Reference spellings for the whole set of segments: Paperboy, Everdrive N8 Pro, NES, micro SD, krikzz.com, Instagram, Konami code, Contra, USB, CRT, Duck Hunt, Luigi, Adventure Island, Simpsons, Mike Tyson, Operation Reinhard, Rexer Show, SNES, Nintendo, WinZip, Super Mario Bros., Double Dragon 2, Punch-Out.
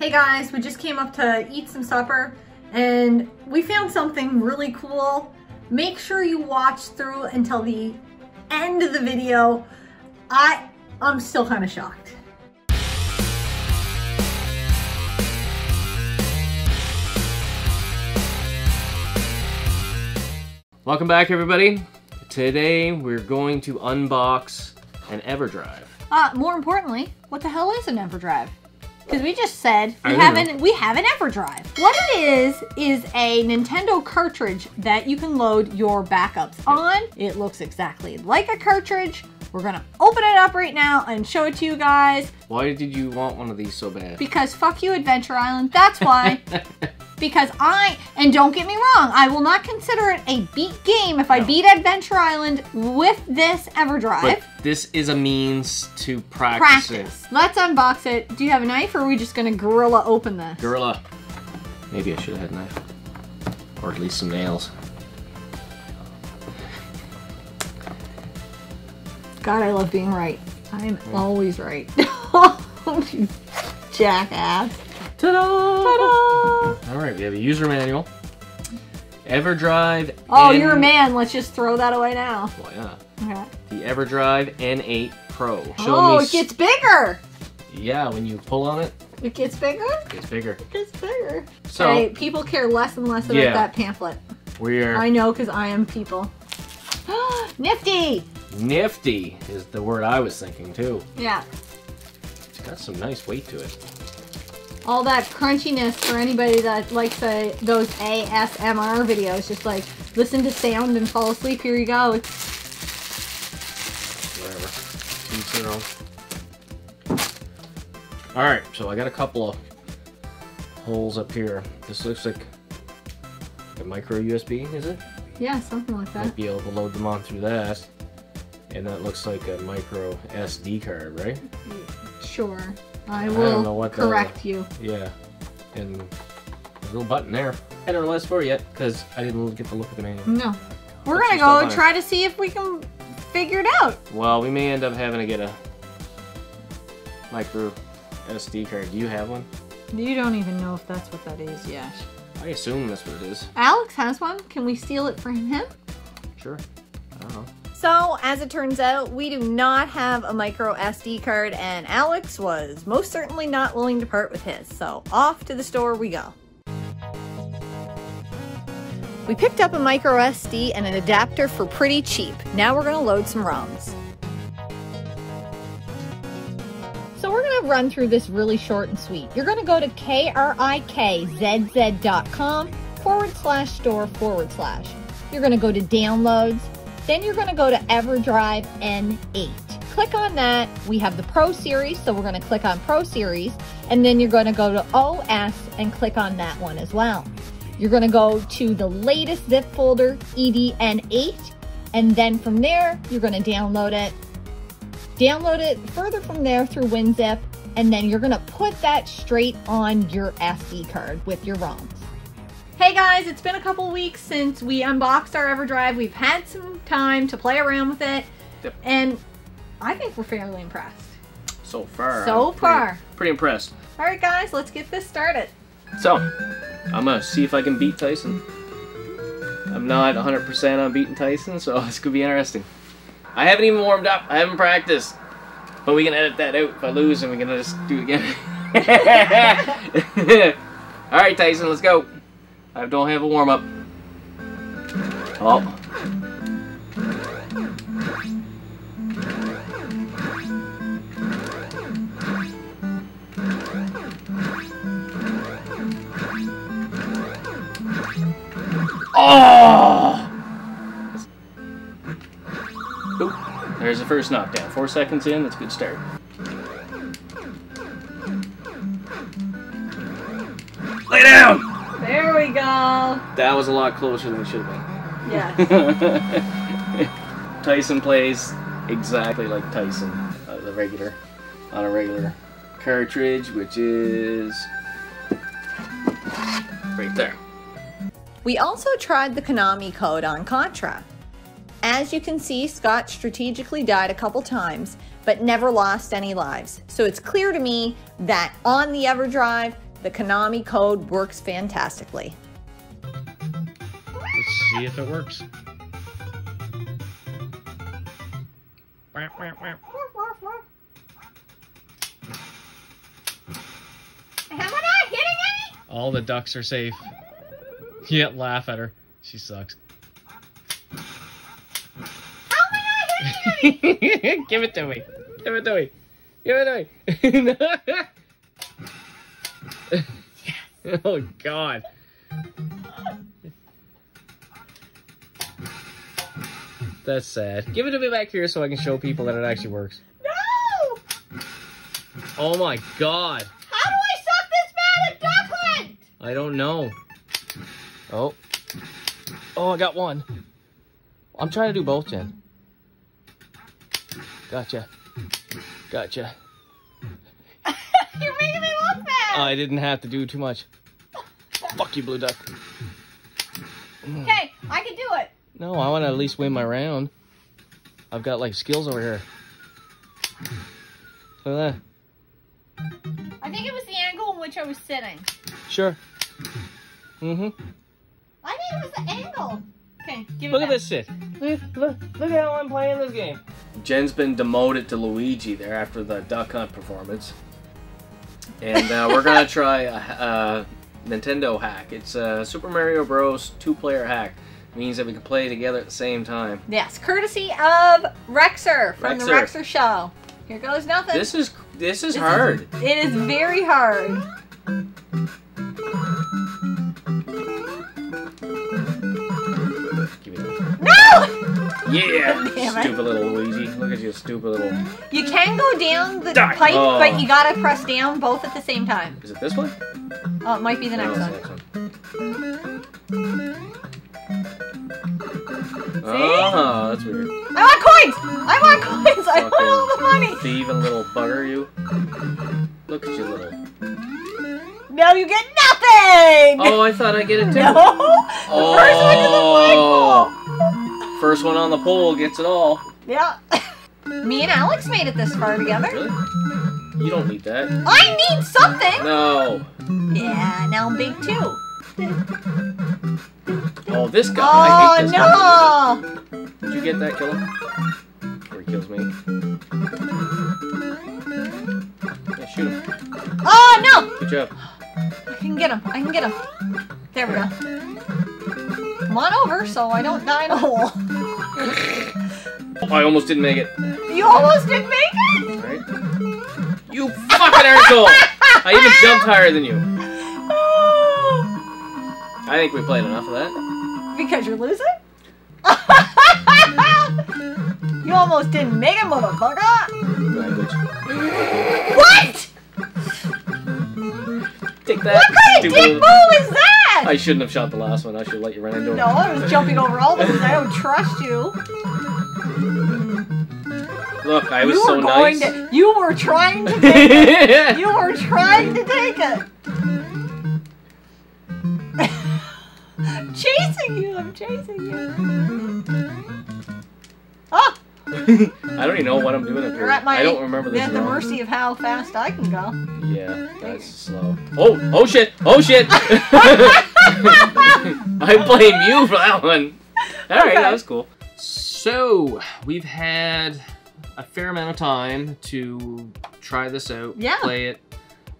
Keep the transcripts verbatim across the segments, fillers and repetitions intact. Hey guys, we just came up to eat some supper and we found something really cool. Make sure you watch through until the end of the video. I, I'm still kind of shocked. Welcome back, everybody. Today we're going to unbox an Everdrive. Uh, more importantly, what the hell is an Everdrive? Because we just said we have an we have an Everdrive. What it is is a Nintendo cartridge that you can load your backups on. It looks exactly like a cartridge. We're gonna open it up right now and show it to you guys. Why did you want one of these so bad? Because fuck you, Adventure Island. That's why. Because I, and don't get me wrong, I will not consider it a beat game if I no. beat Adventure Island with this Everdrive. But this is a means to practice, practice. it. Let's unbox it. Do you have a knife or are we just going to gorilla open this? Gorilla. Maybe I should have had a knife. Or at least some nails. God, I love being right. I'm mm. always right. You jackass. Ta-da! Ta-da! All right, we have a user manual. Everdrive Oh, N... you're a man. Let's just throw that away now. Why not? Okay. The Everdrive N eight Pro. Show oh, me it gets bigger! Yeah, when you pull on it. It gets bigger? It gets bigger. It gets bigger. So okay, people care less and less about yeah. that pamphlet. We are... I know, because I am people. Nifty! Nifty is the word I was thinking, too. Yeah. It's got some nice weight to it. All that crunchiness for anybody that likes a, those A S M R videos. Just like, listen to sound and fall asleep. Here you go. Whatever. Alright, so I got a couple of holes up here. This looks like a micro U S B, is it? Yeah, something like that. Might be able to load them on through that. And that looks like a micro S D card, right? Sure. I will I don't know what correct the, you. Yeah. And a little button there. I don't know what it's for yet, because I didn't get to look at the manual. No. We're going to go and try to see if we can figure it out. Well, we may end up having to get a micro S D card. Do you have one? You don't even know if that's what that is, Yash. I assume that's what it is. Alex has one. Can we steal it from him? Sure. I don't know. So, as it turns out, we do not have a micro S D card, and Alex was most certainly not willing to part with his, so off to the store we go. We picked up a micro S D and an adapter for pretty cheap. Now we're going to load some ROMs. So we're going to run through this really short and sweet. You're going to go to krikzz.com forward slash store forward slash. You're going to go to downloads. Then you're going to go to Everdrive N eight. Click on that. We have the Pro Series, so we're going to click on Pro Series. And then you're going to go to O S and click on that one as well. You're going to go to the latest zip folder, E D N eight. And then from there, you're going to download it. Download it further from there through WinZip. And then you're going to put that straight on your S D card with your ROMs. Hey guys, it's been a couple weeks since we unboxed our Everdrive. We've had some time to play around with it, yep. and I think we're fairly impressed. So far. So I'm far. Pretty, pretty impressed. All right guys, let's get this started. So, I'm gonna see if I can beat Tyson. I'm not one hundred percent on beating Tyson, so this could be interesting. I haven't even warmed up, I haven't practiced, but we can edit that out if I lose and we can just do it again. All right Tyson, let's go. I don't have a warm-up. Oh. Oh! Oop. There's the first knockdown. Four seconds in, that's a good start. Lay down! There we go. That was a lot closer than it should have been. Yeah. Tyson plays exactly like Tyson, uh, the regular, on a regular cartridge, which is right there. We also tried the Konami code on Contra. As you can see, Scott strategically died a couple times, but never lost any lives. So it's clear to me that on the Everdrive, The Konami code works fantastically. Let's see if it works. Am I not getting any? All the ducks are safe. You can't laugh at her. She sucks. Give it to me. Give it to me. Give it to me. Yes. Oh, God. That's sad. Give it to me back here so I can show people that it actually works. No! Oh, my God. How do I suck this bad at Duck Hunt? I don't know. Oh. Oh, I got one. I'm trying to do both, Jen. Gotcha. Gotcha. You're making me look bad. I didn't have to do too much. Fuck you, Blue Duck. Okay, I can do it. No, I want to at least win my round. I've got, like, skills over here. Look at that. I think it was the angle in which I was sitting. Sure. Mm-hmm. I think it was the angle. Okay, give it Look back. at this shit. Look, look, look at how I'm playing this game. Jen's been demoted to Luigi there after the Duck Hunt performance. And uh, we're going to try a, a Nintendo hack. It's a Super Mario Bros. two-player hack. It means that we can play together at the same time. Yes, courtesy of Rexer from Rexer. the Rexer Show. Here goes nothing. This is, this is this hard. Is, it is very hard. Yeah, stupid little Luigi. Look at you, stupid little... You can go down the Die. pipe, oh. but you gotta press down both at the same time. Is it this one? Oh, it might be the no, next, one. next one. See? Oh, that's weird. I want coins! I want coins! Fucking I want all the money! Thieving little bugger, you. Look at you, little... No, you get nothing! Oh, I thought I'd get it too. No! Oh. The first one is a black ball! First one on the pole gets it all. Yeah. Me and Alex made it this far together. Really? You don't need that. I need something! No. Yeah, now I'm big too. Oh, this guy. Oh, I hate this no! guy. Did you get that, killer? Or he kills me. Yeah, shoot him. Oh, no! Good job. I can get him. I can get him. There we go. Come on over so I don't die in a hole. I almost didn't make it. You almost didn't make it? Right. You fucking asshole! I even jumped higher than you. Oh. I think we played enough of that. Because you're losing? You almost didn't make it, motherfucker! Language. What?! Take that. What kind of dick move is that? I shouldn't have shot the last one. I should have let you run into it. No, I was jumping over all of them. I don't trust you. Look, I was you so nice. To, you were trying to take it. You were trying to take it. I'm chasing you. I'm chasing you. Oh! I don't even know what I'm doing up here. My, I don't remember this at the mercy of how fast I can go. Yeah, that's slow. Oh! Oh shit! Oh shit! I blame you for that one. Alright, okay. That was cool. So, we've had a fair amount of time to try this out, yeah. play it.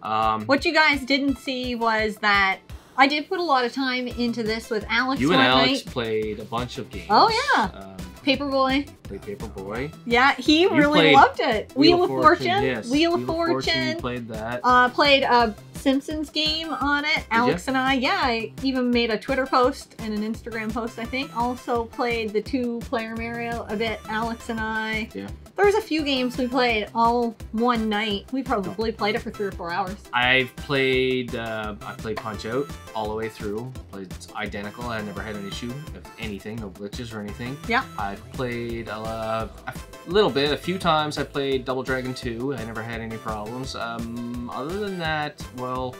Um, what you guys didn't see was that I did put a lot of time into this with Alex. You and Alex night. played a bunch of games. Oh yeah. Um, Paperboy. Played Paperboy. Yeah, he you really loved it. Wheel of Fortune. Fortune. Yes. Wheel of Wheel Fortune. Fortune. Played that. Uh, played a Simpsons game on it. Alex and I. Yeah, I even made a Twitter post and an Instagram post. I think also played the two-player Mario a bit. Alex and I. Yeah. There was a few games we played all one night. We probably played it for three or four hours. I've played. Uh, I played Punch-Out all the way through. It's identical. I never had an issue of anything, no glitches or anything. Yeah. I've played. Uh, a little bit, a few times I played Double Dragon two. I never had any problems. Um, other than that, well,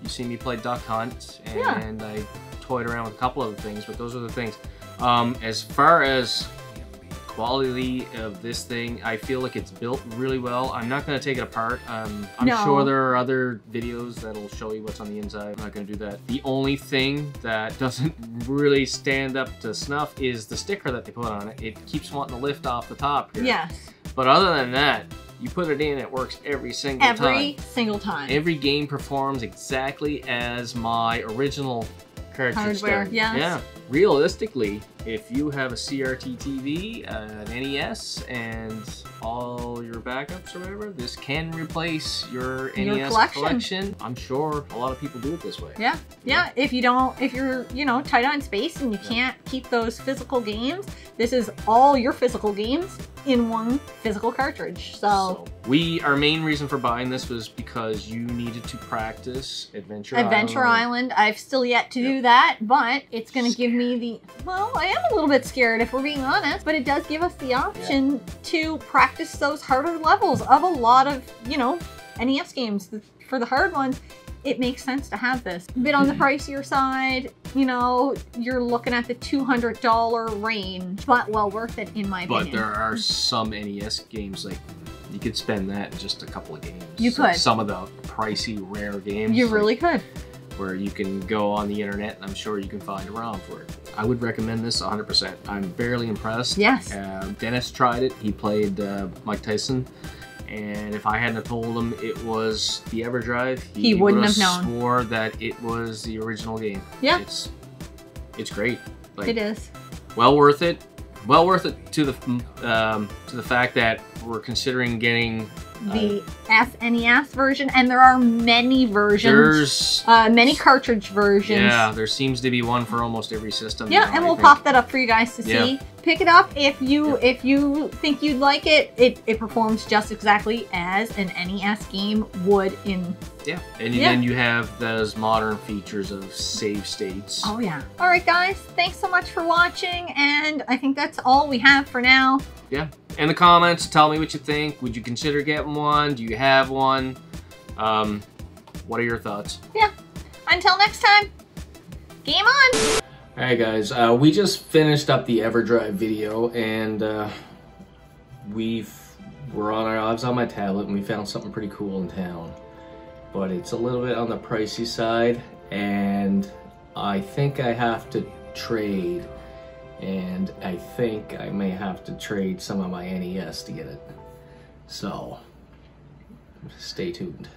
you see me play Duck Hunt, and yeah. I toyed around with a couple other things, but those are the things. Um, as far as quality of this thing. I feel like it's built really well. I'm not going to take it apart. Um, I'm no. sure there are other videos that'll show you what's on the inside. I'm not going to do that. The only thing that doesn't really stand up to snuff is the sticker that they put on it. It keeps wanting to lift off the top here. Yes. But other than that, you put it in, it works every single every time. Every single time. Every game performs exactly as my original cartridge hardware, did. Yes. Yeah. Realistically, if you have a C R T T V, uh, an N E S, and all your backups or whatever, this can replace your, your N E S collection. collection. I'm sure a lot of people do it this way. Yeah. yeah, yeah. If you don't, if you're, you know, tight on space and you yeah. can't keep those physical games, this is all your physical games in one physical cartridge. So, so we, our main reason for buying this was because you needed to practice Adventure Island. Adventure Island. I've still yet to yep. do that, but it's going to give me the, well, I am a little bit scared if we're being honest, but it does give us the option yeah. to practice those harder levels of a lot of, you know, N E S games. For the hard ones, it makes sense to have this. A bit on the pricier side, you know, you're looking at the two hundred dollar range, but well worth it in my but opinion. But there are some N E S games, like, you could spend that in just a couple of games. You could. Like some of the pricey, rare games. You really like, could. Where you can go on the internet and I'm sure you can find a ROM for it. I would recommend this one hundred percent. I'm barely impressed. Yes. Uh, Dennis tried it. He played uh, Mike Tyson. And if I hadn't have told him it was the Everdrive, he, he wouldn't have known. Swore that it was the original game. Yeah. It's, it's great. Like, it is. Well worth it. Well worth it to the um, to the fact that we're considering getting the uh, S N E S version, and there are many versions. There's uh, many cartridge versions. Yeah, there seems to be one for almost every system. Yeah, now, and I we'll think. pop that up for you guys to yeah. see. Pick it up if you yeah. if you think you'd like it. It it performs just exactly as an N E S game would in. Yeah, and yeah. then you have those modern features of save states. Oh yeah. All right, guys, thanks so much for watching, and I think that's all we have for now. Yeah. In the comments, tell me what you think. Would you consider getting one? Do you have one? Um, what are your thoughts? Yeah. Until next time, game on! Alright guys, uh, we just finished up the Everdrive video, and uh, we were on our, I was on my tablet and we found something pretty cool in town. But it's a little bit on the pricey side, and I think I have to trade. And I think I may have to trade some of my N E S to get it. So, stay tuned.